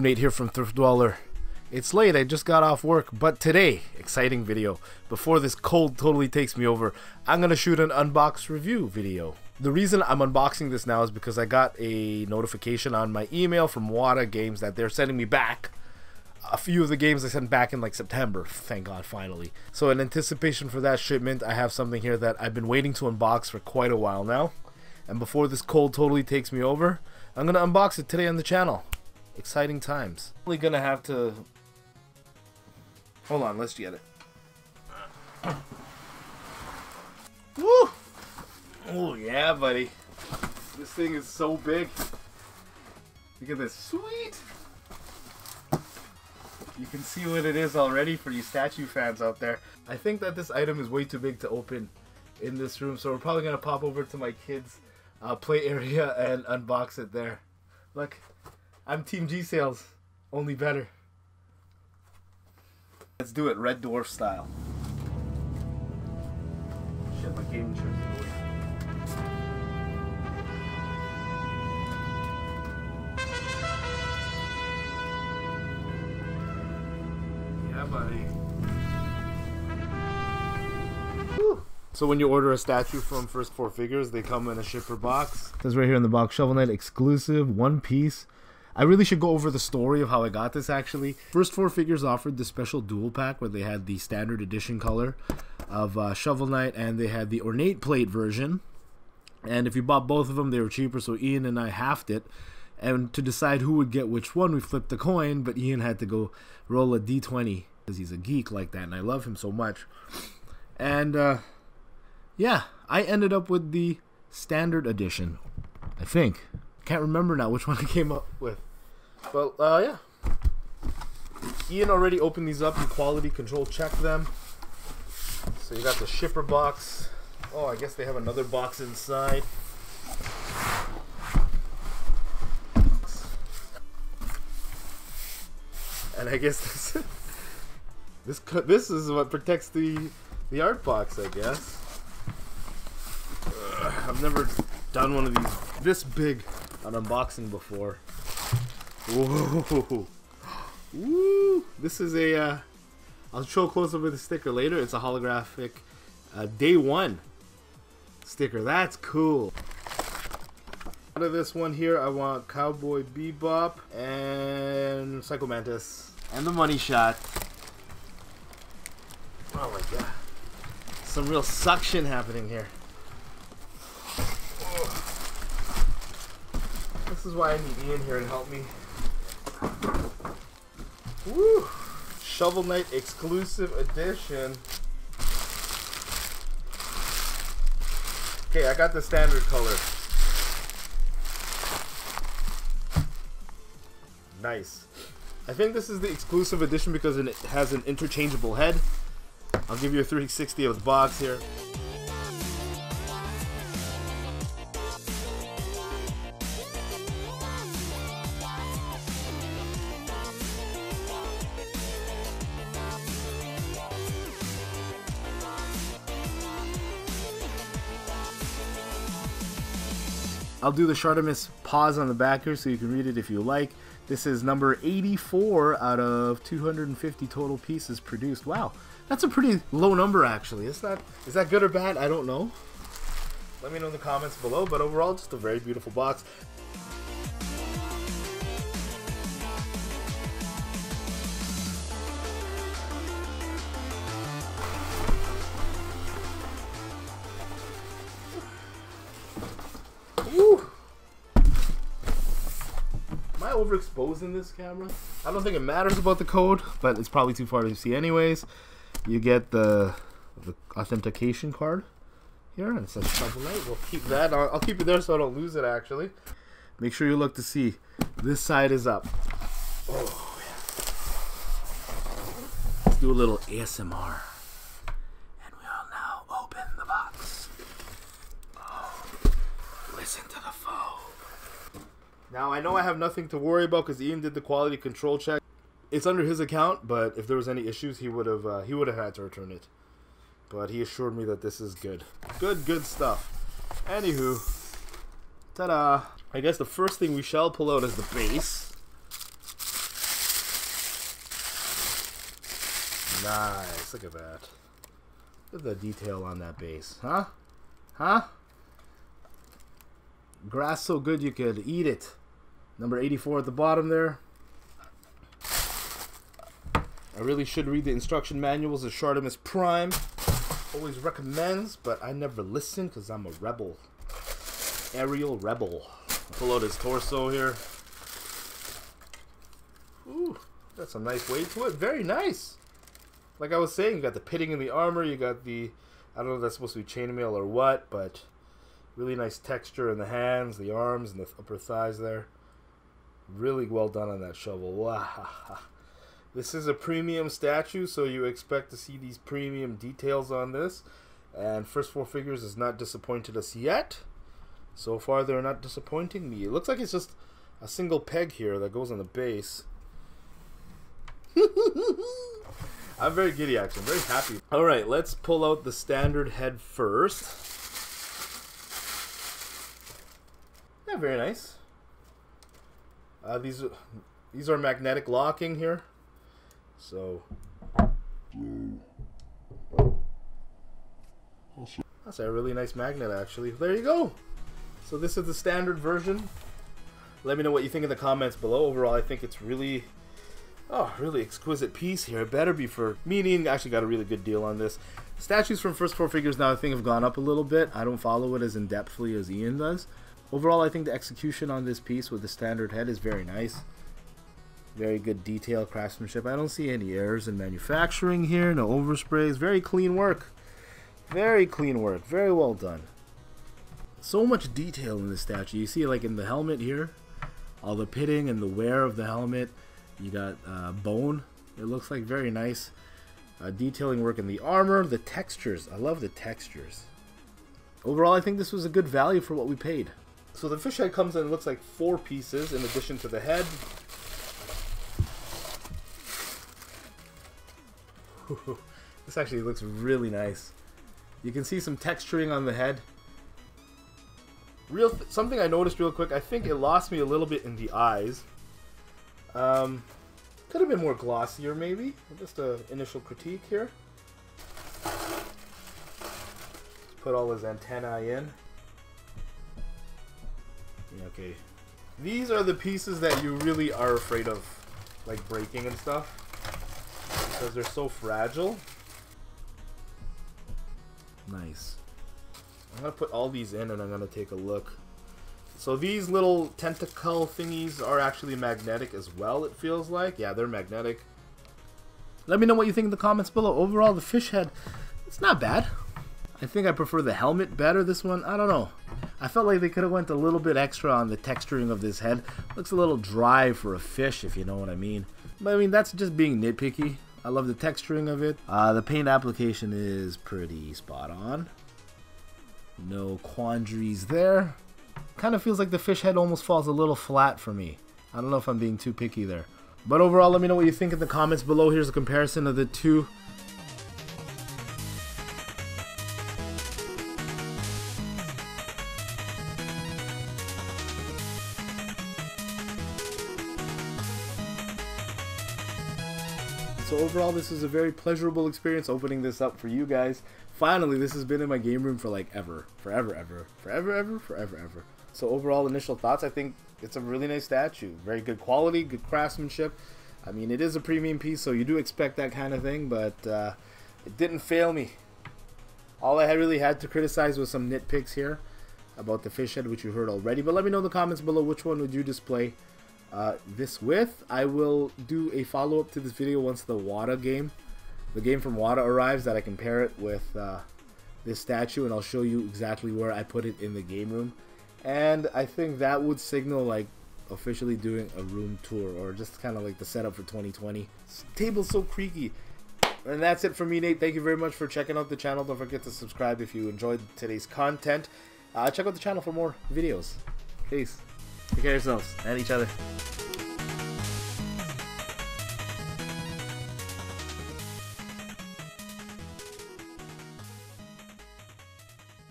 Nate here from Thrift Dweller. It's late, I just got off work, but today, exciting video. Before this cold totally takes me over, I'm gonna shoot an unbox review video. The reason I'm unboxing this now is because I got a notification on my email from WADA Games that they're sending me back a few of the games I sent back in like September. Thank God, finally. So in anticipation for that shipment, I have something here that I've been waiting to unbox for quite a while now. And before this cold totally takes me over, I'm gonna unbox it today on the channel. Exciting times. Probably gonna have to hold on, let's get it. Woo! Oh yeah, buddy. This thing is so big. Look at this. Sweet! You can see what it is already for you statue fans out there. I think that this item is way too big to open in this room, so we're probably gonna pop over to my kids' play area and unbox it there. Look. I'm Team G Sales, only better. Let's do it, Red Dwarf style. Shit, my game trip. Yeah, buddy. Woo. So when you order a statue from First Four Figures, they come in a shipper box. It says right here in the box, Shovel Knight exclusive, one piece. I really should go over the story of how I got this, actually. First Four Figures offered the special dual pack where they had the standard edition color of Shovel Knight, and they had the Ornate Plate version. And if you bought both of them, they were cheaper, so Ian and I halved it. And to decide who would get which one, we flipped the coin, but Ian had to go roll a D20 because he's a geek like that, and I love him so much. And, yeah, I ended up with the standard edition, I think. Can't remember now which one I came up with. Well, yeah. Ian already opened these up and quality control checked them. So you got the shipper box. Oh, I guess they have another box inside. And I guess this is what protects the art box, I guess. I've never done one of these this big an unboxing before. Whoa. Woo. This is a I'll show a close up with the sticker later. It's a holographic day one sticker. That's cool. Out of this one here, I want Cowboy Bebop and Psycho Mantis and the money shot. Oh my god, some real suction happening here. This is why I need Ian here to help me. Woo! Shovel Knight exclusive edition. Okay, I got the standard color. Nice. I think this is the exclusive edition because it has an interchangeable head. I'll give you a 360 of the box here. I'll do the Shardimus pause on the back here so you can read it if you like. This is number 84 out of 250 total pieces produced. Wow, that's a pretty low number actually. It's not, is that good or bad? I don't know. Let me know in the comments below, but overall just a very beautiful box. Overexposing this camera. I don't think it matters about the code, but it's probably too far to see anyways. You get the authentication card here, and it says Shovel Knight. We'll keep that. I'll keep it there so I don't lose it actually. Make sure you look to see. This side is up. Oh, yeah. Let's do a little ASMR. And we'll now open the box. Oh, listen to the phone. Now, I know I have nothing to worry about because Ian did the quality control check. It's under his account, but if there was any issues, he would have had to return it. But he assured me that this is good. Good stuff. Anywho, ta-da! I guess the first thing we shall pull out is the base. Nice. Look at that. Look at the detail on that base. Huh? Huh? Grass so good you could eat it. Number 84 at the bottom there. I really should read the instruction manuals of Shardimus Prime. Always recommends, but I never listen because I'm a rebel. Aerial rebel. Pull out his torso here. Ooh, that's some nice weight to it. Very nice. Like I was saying, you got the pitting in the armor. You got the, I don't know if that's supposed to be chainmail or what, but really nice texture in the hands, the arms, and the upper thighs there. Really well done on that shovel. Wow. This is a premium statue, so you expect to see these premium details on this. And First Four Figures has not disappointed us yet. So far, they're not disappointing me. It looks like it's just a single peg here that goes on the base. I'm very giddy, actually. I'm very happy. All right, let's pull out the standard head first. Yeah, very nice. These are magnetic locking here. So that's a really nice magnet, actually. There you go. So this is the standard version. Let me know what you think in the comments below. Overall, I think it's really, really exquisite piece here. It better be for meaning. Actually, got a really good deal on this. Statues from First Four Figures now I think have gone up a little bit. I don't follow it as in depthly as Ian does. Overall, I think the execution on this piece with the standard head is very nice. Very good detail, craftsmanship. I don't see any errors in manufacturing here. No oversprays. Very clean work. Very clean work. Very well done. So much detail in this statue. You see, like in the helmet here, all the pitting and the wear of the helmet. You got bone. It looks like very nice detailing work in the armor. The textures. I love the textures. Overall, I think this was a good value for what we paid. So the fish head comes in and looks like 4 pieces in addition to the head. This actually looks really nice. You can see some texturing on the head. Something I noticed real quick, I think it lost me a little bit in the eyes. Could have been more glossier maybe. Just an initial critique here. Let's put all his antennae in. Yeah, okay. These are the pieces that you really are afraid of, like breaking and stuff, because they're so fragile. Nice. I'm gonna put all these in and I'm gonna take a look. So these little tentacle thingies are actually magnetic as well, it feels like. Yeah, they're magnetic. Let me know what you think in the comments below. Overall, the fish head, it's not bad. I think I prefer the helmet better. This one, I don't know. I felt like they could have went a little bit extra on the texturing of this head. Looks a little dry for a fish, if you know what I mean. But I mean, that's just being nitpicky. I love the texturing of it. The paint application is pretty spot on. No quandaries there. Kind of feels like the fish head almost falls a little flat for me. I don't know if I'm being too picky there. But overall, let me know what you think in the comments below. Here's a comparison of the two. So overall, this is a very pleasurable experience opening this up for you guys. Finally, this has been in my game room for like ever. Forever. So overall, initial thoughts, I think it's a really nice statue. Very good quality, good craftsmanship. I mean, it is a premium piece, so you do expect that kind of thing, but it didn't fail me. All I really had to criticize was some nitpicks here about the fish head, which you heard already. But let me know in the comments below which one would you display this with. I will do a follow-up to this video once the WADA game, the game from WADA, arrives, that I compare it with this statue, and I'll show you exactly where I put it in the game room. And I think that would signal like officially doing a room tour, or just kind of like the setup for 2020. This table's so creaky. And that's it for me, Nate. Thank you very much for checking out the channel. Don't forget to subscribe if you enjoyed today's content. Check out the channel for more videos. Peace. Take care of yourselves and each other.